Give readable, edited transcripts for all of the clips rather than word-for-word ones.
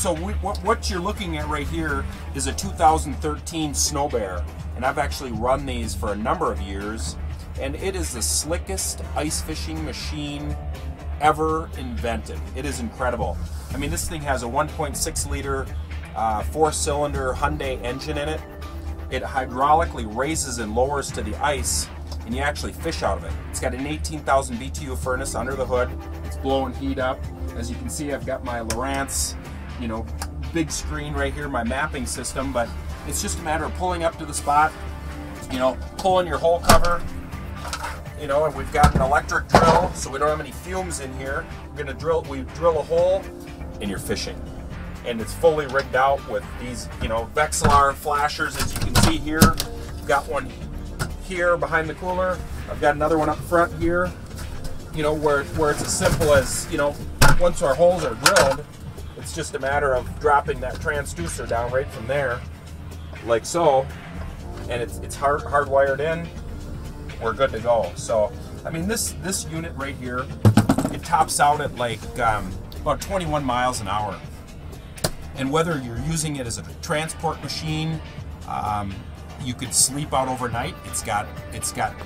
So what you're looking at right here is a 2013 Snow Bear, and I've actually run these for a number of years, and it is the slickest ice fishing machine ever invented. It is incredible. I mean, this thing has a 1.6 liter four-cylinder Hyundai engine in it. It hydraulically raises and lowers to the ice, and you actually fish out of it. It's got an 18,000 BTU furnace under the hood. It's blowing heat up. As you can see, I've got my Lowrance, you know, big screen right here, my mapping system, but it's just a matter of pulling up to the spot, you know, pulling your hole cover, you know, and we've got an electric drill, so we don't have any fumes in here. We're gonna drill, we drill a hole, and you're fishing. And it's fully rigged out with these, you know, Vexilar flashers, as you can see here. I've got one here behind the cooler. I've got another one up front here, you know, where it's as simple as, you know, once our holes are drilled, it's just a matter of dropping that transducer down right from there, like so, and it's hardwired in. We're good to go. So, I mean, this unit right here, it tops out at like about 21 miles an hour. And whether you're using it as a transport machine, you could sleep out overnight. It's got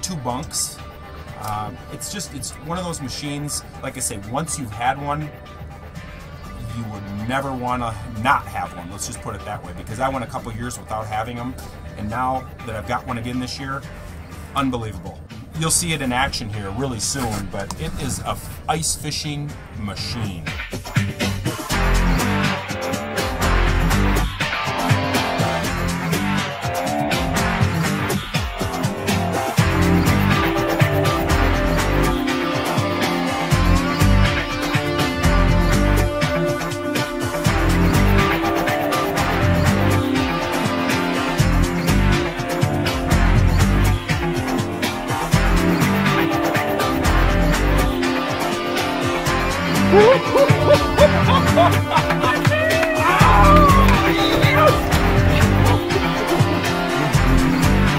two bunks. It's one of those machines. Like I say, once you've had one, you would never want to not have one. Let's just put it that way, because I went a couple years without having them, and now that I've got one again this year, unbelievable. You'll see it in action here really soon, but it is an ice fishing machine.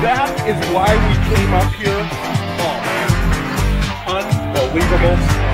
That is why we came up here. Oh, man. Unbelievable.